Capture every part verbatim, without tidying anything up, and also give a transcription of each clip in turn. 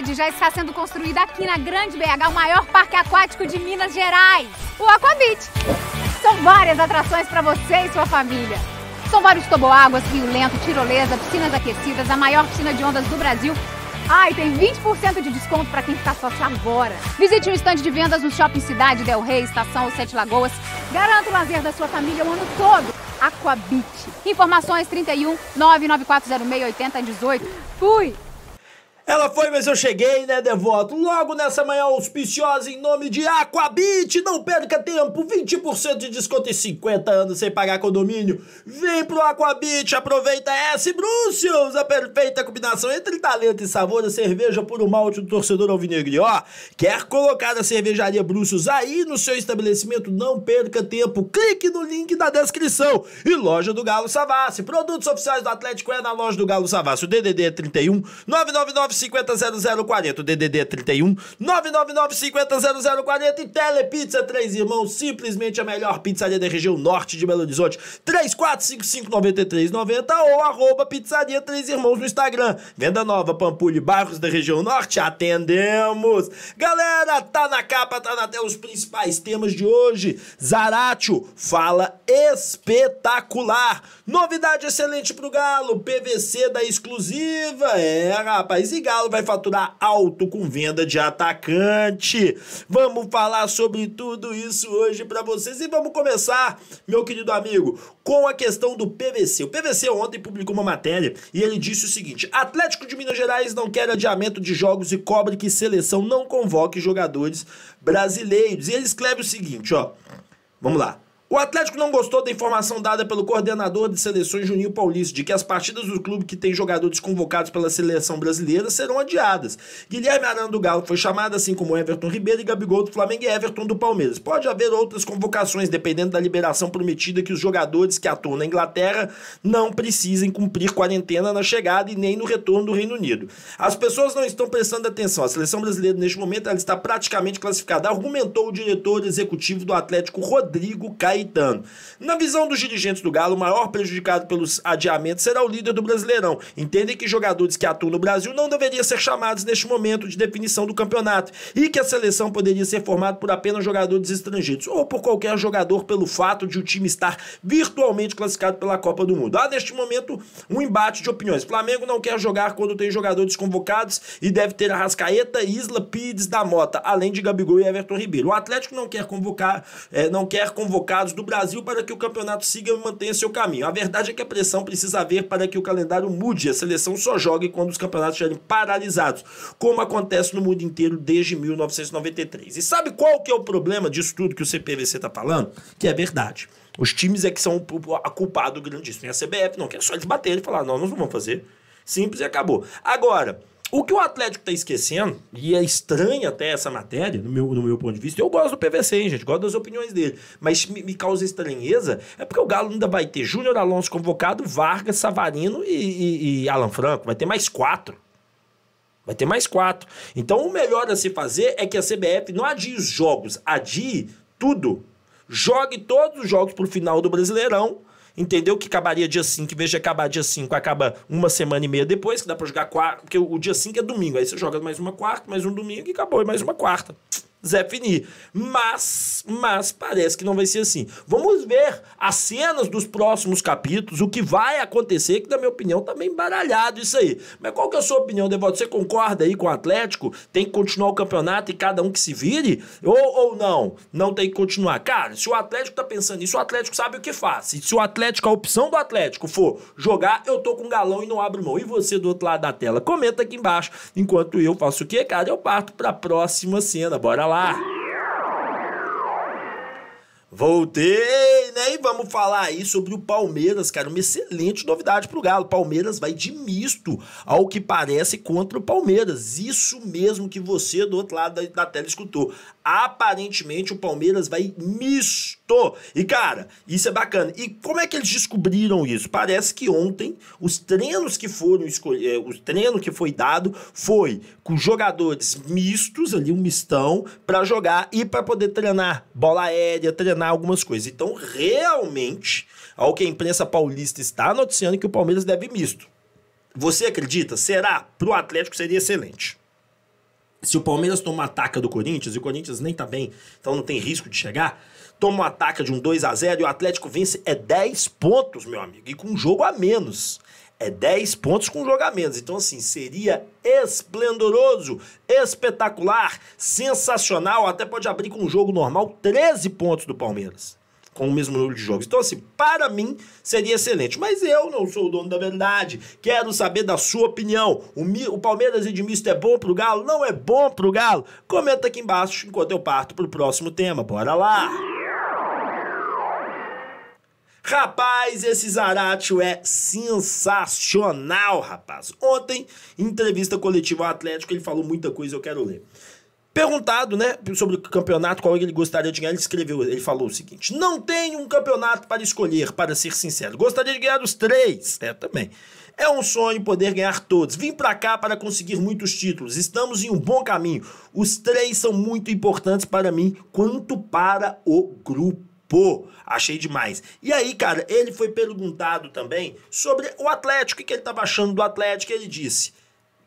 novidade, já está sendo construída aqui na Grande B H, o maior parque aquático de Minas Gerais, o Aquabeat. São várias atrações para você e sua família. São vários toboáguas, rio lento, tirolesa, piscinas aquecidas, a maior piscina de ondas do Brasil. Ah, e tem vinte por cento de desconto para quem está sócio agora. Visite um estande de vendas no Shopping Cidade Del Rey, Estação Sete Lagoas. Garanta o lazer da sua família o ano todo. Aquabeat. Informações trinta e um, nove nove quatro zero seis, oitenta e dezoito. Fui! Ela foi, mas eu cheguei, né, Devoto? Logo nessa manhã auspiciosa em nome de Aquabeat. Não perca tempo, vinte por cento de desconto e cinquenta anos sem pagar condomínio. Vem pro Aquabeat, aproveita essa e Brussels, a perfeita combinação entre talento e sabor, a cerveja puro malte do torcedor alvinegro. Ó, quer colocar a cervejaria Brussels aí no seu estabelecimento? Não perca tempo, clique no link da descrição. E Loja do Galo Savassi, produtos oficiais do Atlético é na Loja do Galo Savassi. O D D D é trinta e um, nove nove nove cinquenta zero zero quarenta, o D D D é trinta e um, nove nove nove cinquenta zero zero quarenta. E Telepizza Três Irmãos, simplesmente a melhor pizzaria da região norte de Belo Horizonte, três quatro cinco cinco, nove três nove zero ou arroba pizzaria Três Irmãos no Instagram. Venda nova, Pampulha e bairros da região norte, atendemos. Galera, tá na capa, tá na tela os principais temas de hoje. Zaracho fala espetacular, novidade excelente pro Galo, P V C da exclusiva, é rapaz, e Galo vai faturar alto com venda de atacante. Vamos falar sobre tudo isso hoje para vocês e vamos começar, meu querido amigo, com a questão do P V C. O P V C ontem publicou uma matéria e ele disse o seguinte: Atlético de Minas Gerais não quer adiamento de jogos e cobra que seleção não convoque jogadores brasileiros. E ele escreve o seguinte, ó, vamos lá. O Atlético não gostou da informação dada pelo coordenador de seleções Juninho Paulista de que as partidas do clube que tem jogadores convocados pela seleção brasileira serão adiadas. Guilherme Arana do Galo foi chamado, assim como Everton Ribeiro e Gabigol do Flamengo e Everton do Palmeiras. Pode haver outras convocações, dependendo da liberação prometida que os jogadores que atuam na Inglaterra não precisem cumprir quarentena na chegada e nem no retorno do Reino Unido. As pessoas não estão prestando atenção. A seleção brasileira, neste momento, ela está praticamente classificada, argumentou o diretor executivo do Atlético, Rodrigo Caio. Na visão dos dirigentes do Galo, o maior prejudicado pelos adiamentos será o líder do Brasileirão. Entendem que jogadores que atuam no Brasil não deveriam ser chamados neste momento de definição do campeonato e que a seleção poderia ser formada por apenas jogadores estrangeiros ou por qualquer jogador pelo fato de o time estar virtualmente classificado pela Copa do Mundo. Há neste momento um embate de opiniões. Flamengo não quer jogar quando tem jogadores convocados e deve ter a Rascaeta, Isla, Pires da Mota, além de Gabigol e Everton Ribeiro. O Atlético não quer convocar, é, não quer convocar do Brasil para que o campeonato siga e mantenha seu caminho. A verdade é que a pressão precisa haver para que o calendário mude. A seleção só jogue quando os campeonatos estiverem paralisados, como acontece no mundo inteiro desde mil novecentos e noventa e três. E sabe qual que é o problema disso tudo que o C P V C está falando? Que é verdade. Os times é que são a culpado grandíssimo. E a C B F não quer só eles baterem e falar, não, nós não vamos fazer. Simples e acabou. Agora, o que o Atlético tá esquecendo, e é estranha até essa matéria, no meu, no meu ponto de vista, eu gosto do P V C, hein, gente, gosto das opiniões dele, mas me, me causa estranheza, é porque o Galo ainda vai ter Júnior Alonso convocado, Vargas, Savarino e, e, e Alan Franco, vai ter mais quatro. Vai ter mais quatro. Então o melhor a se fazer é que a C B F não adie os jogos, adie tudo, jogue todos os jogos pro final do Brasileirão. Entendeu? Que acabaria dia cinco, em vez de acabar dia cinco, acaba uma semana e meia depois, que dá pra jogar quarta, porque o dia cinco é domingo, aí você joga mais uma quarta, mais um domingo e acabou, e mais uma quarta. Zé Fini. Mas, mas parece que não vai ser assim. Vamos ver as cenas dos próximos capítulos, o que vai acontecer, que na minha opinião tá meio embaralhado isso aí. Mas qual que é a sua opinião, Devoto? Você concorda aí com o Atlético? Tem que continuar o campeonato e cada um que se vire? Ou, ou não? Não tem que continuar? Cara, se o Atlético tá pensando nisso, o Atlético sabe o que faz. E se o Atlético, a opção do Atlético for jogar, eu tô com um galão e não abro mão. E você do outro lado da tela? Comenta aqui embaixo. Enquanto eu faço o quê, cara? Eu parto pra próxima cena. Bora lá. Lá. Voltei, né? E vamos falar aí sobre o Palmeiras, cara. Uma excelente novidade pro Galo. Palmeiras vai de misto, ao que parece, contra o Palmeiras. Isso mesmo que você do outro lado da, da tela escutou. Aparentemente o Palmeiras vai misto. E, cara, isso é bacana. E como é que eles descobriram isso? Parece que ontem os treinos que foram escolher, o treino que foi dado foi com jogadores mistos, ali um mistão, para jogar e para poder treinar bola aérea, treinar algumas coisas. Então, realmente, ao que a imprensa paulista está noticiando, que o Palmeiras deve misto. Você acredita? Será? Pro Atlético seria excelente. Se o Palmeiras tomar a taca do Corinthians, e o Corinthians nem tá bem, então não tem risco de chegar, toma a taca de um dois a zero e o Atlético vence, é dez pontos, meu amigo, e com um jogo a menos. É dez pontos com um jogo a menos. Então, assim, seria esplendoroso, espetacular, sensacional, até pode abrir com um jogo normal, treze pontos do Palmeiras, com o mesmo número de jogos. Então, assim, para mim, seria excelente. Mas eu não sou o dono da verdade. Quero saber da sua opinião. O, Mi, o Palmeiras Edmilson é bom pro Galo? Não é bom pro Galo? Comenta aqui embaixo enquanto eu parto pro próximo tema. Bora lá! Rapaz, esse Zaracho é sensacional, rapaz. Ontem, em entrevista coletiva ao Atlético, ele falou muita coisa, eu quero ler. Perguntado, né, sobre o campeonato, qual ele gostaria de ganhar, ele escreveu, ele falou o seguinte: não tem um campeonato para escolher, para ser sincero. Gostaria de ganhar os três, né, também. É um sonho poder ganhar todos. Vim pra cá para conseguir muitos títulos. Estamos em um bom caminho. Os três são muito importantes para mim, quanto para o grupo. Pô, achei demais. E aí, cara, ele foi perguntado também sobre o Atlético, o que ele estava achando do Atlético, e ele disse: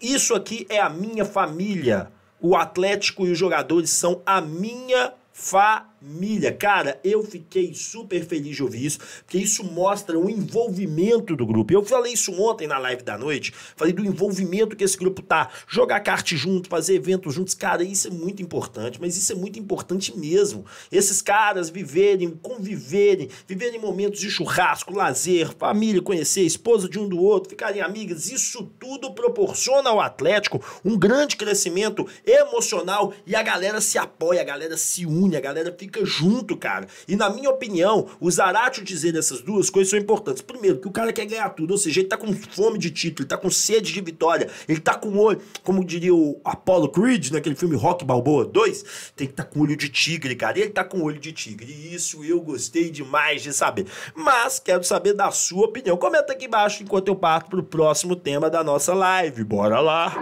isso aqui é a minha família. O Atlético e os jogadores são a minha família. Cara, eu fiquei super feliz de ouvir isso, porque isso mostra o envolvimento do grupo. Eu falei isso ontem na live da noite, falei do envolvimento que esse grupo tá. Jogar kart junto, fazer eventos juntos, cara, isso é muito importante, mas isso é muito importante mesmo. Esses caras viverem, conviverem, viverem momentos de churrasco, lazer, família, conhecer, esposa de um do outro, ficarem amigas, isso tudo proporciona ao Atlético um grande crescimento emocional e a galera se apoia, a galera se une, a galera fica junto, cara. E na minha opinião, o Zaracho dizer essas duas coisas são importantes. Primeiro, que o cara quer ganhar tudo, ou seja, ele tá com fome de título, ele tá com sede de vitória, ele tá com olho, como diria o Apollo Creed naquele filme Rock Balboa dois, tem que tá com olho de tigre, cara, ele tá com olho de tigre, e isso eu gostei demais de saber. Mas quero saber da sua opinião. Comenta aqui embaixo enquanto eu parto pro próximo tema da nossa live. Bora lá!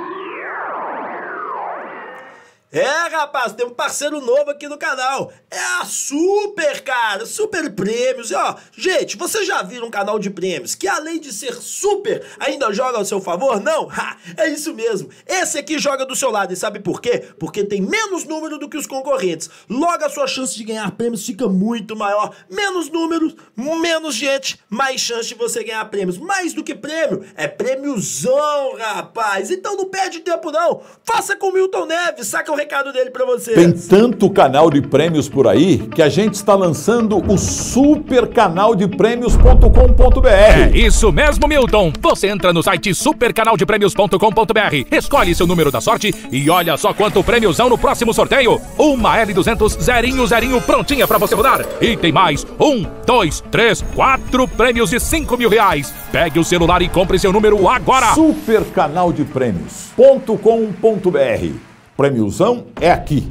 É, rapaz, tem um parceiro novo aqui no canal. É a Super, cara, Super Prêmios. E, ó, gente, vocês já viram um canal de prêmios que, além de ser super, ainda joga ao seu favor? Não? Ha, é isso mesmo. Esse aqui joga do seu lado. E sabe por quê? Porque tem menos número do que os concorrentes. Logo, a sua chance de ganhar prêmios fica muito maior. Menos números, menos gente, mais chance de você ganhar prêmios. Mais do que prêmio, é prêmiozão, rapaz. Então não perde tempo, não. Faça com o Milton Neves, saca o recado dele pra vocês. Tem tanto canal de prêmios por aí que a gente está lançando o super canal de prêmios ponto com ponto br. É isso mesmo, Milton. Você entra no site super canal de prêmios ponto com ponto br, escolhe seu número da sorte e olha só quanto prêmiozão no próximo sorteio. Uma L duzentos zerinho zerinho prontinha pra você rodar. E tem mais um, dois, três, quatro prêmios de cinco mil reais. Pegue o celular e compre seu número agora. super canal de prêmios ponto com ponto br. Prêmiozão é aqui.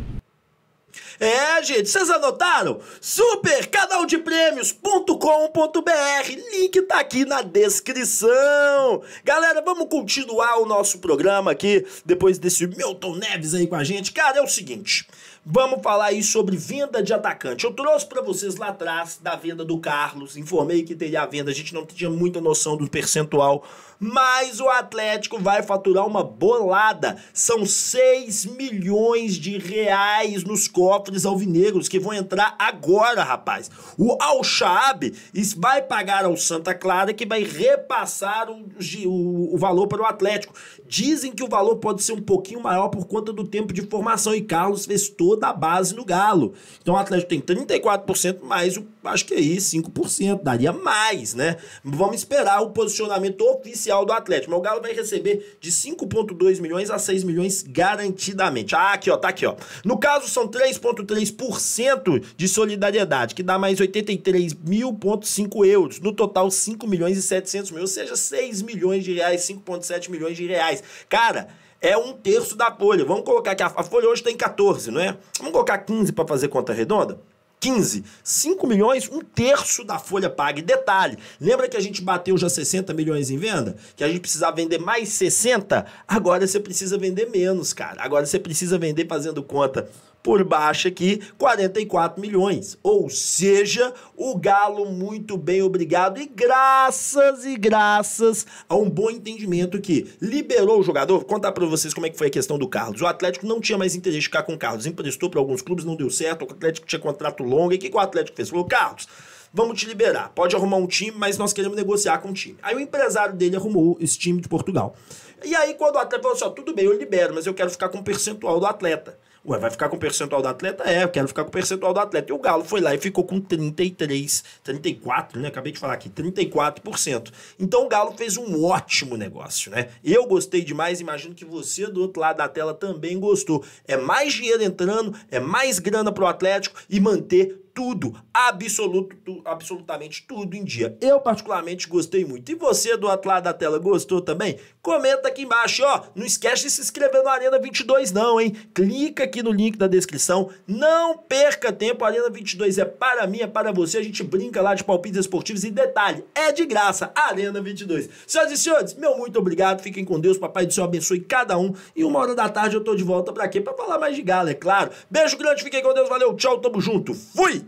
É, gente, vocês anotaram? super canal de prêmios ponto com ponto br, link tá aqui na descrição. Galera, vamos continuar o nosso programa aqui, depois desse Milton Neves aí com a gente. Cara, é o seguinte, vamos falar aí sobre venda de atacante. Eu trouxe pra vocês lá atrás da venda do Carlos, informei que teria a venda, a gente não tinha muita noção do percentual, mas o Atlético vai faturar uma bolada. São seis milhões de reais nos cofres alvinegros que vão entrar agora, rapaz. O Al-Shaab vai pagar ao Santa Clara, que vai repassar o, o, o valor para o Atlético. Dizem que o valor pode ser um pouquinho maior por conta do tempo de formação, e Carlos fez toda a base no Galo. Então o Atlético tem trinta e quatro por cento, mais, acho que aí cinco por cento, daria mais, né? Vamos esperar o posicionamento oficial do Atlético, mas o Galo vai receber de cinco vírgula dois milhões a seis milhões garantidamente. Ah, aqui ó, tá aqui ó. No caso são três vírgula três por cento de solidariedade, que dá mais oitenta e três mil e cinco euros, no total cinco milhões e setecentos mil, ou seja, seis milhões de reais, cinco vírgula sete milhões de reais. Cara, é um terço da folha. Vamos colocar que a, a folha hoje tem quatorze, não é? Vamos colocar quinze para fazer conta redonda? quinze, cinco milhões, um terço da folha paga. E detalhe, lembra que a gente bateu já sessenta milhões em venda? Que a gente precisava vender mais sessenta? Agora você precisa vender menos, cara. Agora você precisa vender fazendo conta por baixo aqui, quarenta e quatro milhões. Ou seja, o Galo muito bem, obrigado. E graças e graças a um bom entendimento que liberou o jogador. Vou contar para vocês como é que foi a questão do Carlos. O Atlético não tinha mais interesse de ficar com o Carlos. Emprestou para alguns clubes, não deu certo. O Atlético tinha contrato longo. E o que o Atlético fez? Falou, Carlos, vamos te liberar. Pode arrumar um time, mas nós queremos negociar com o time. Aí o empresário dele arrumou esse time de Portugal. E aí quando o atleta falou assim, ó, tudo bem, eu libero, mas eu quero ficar com o percentual do atleta. Ué, vai ficar com o percentual do atleta? É, eu quero ficar com o percentual do atleta. E o Galo foi lá e ficou com trinta e três, trinta e quatro, né? Acabei de falar aqui, trinta e quatro por cento. Então o Galo fez um ótimo negócio, né? Eu gostei demais, imagino que você do outro lado da tela também gostou. É mais dinheiro entrando, é mais grana pro Atlético e manter tudo, absoluto, tu, absolutamente tudo em dia. Eu particularmente gostei muito. E você do outro lado da tela gostou também? Comenta aqui embaixo, ó. Não esquece de se inscrever no Arena vinte e dois não, hein? Clica aqui no link da descrição. Não perca tempo. Arena vinte e dois é para mim, é para você. A gente brinca lá de palpites esportivos e detalhe, é de graça. Arena vinte e dois. Senhoras e senhores, meu muito obrigado. Fiquem com Deus. Papai do Céu abençoe cada um. E uma hora da tarde eu tô de volta pra quê? Pra falar mais de Galo, é claro. Beijo grande, fiquem com Deus. Valeu, tchau, tamo junto. Fui!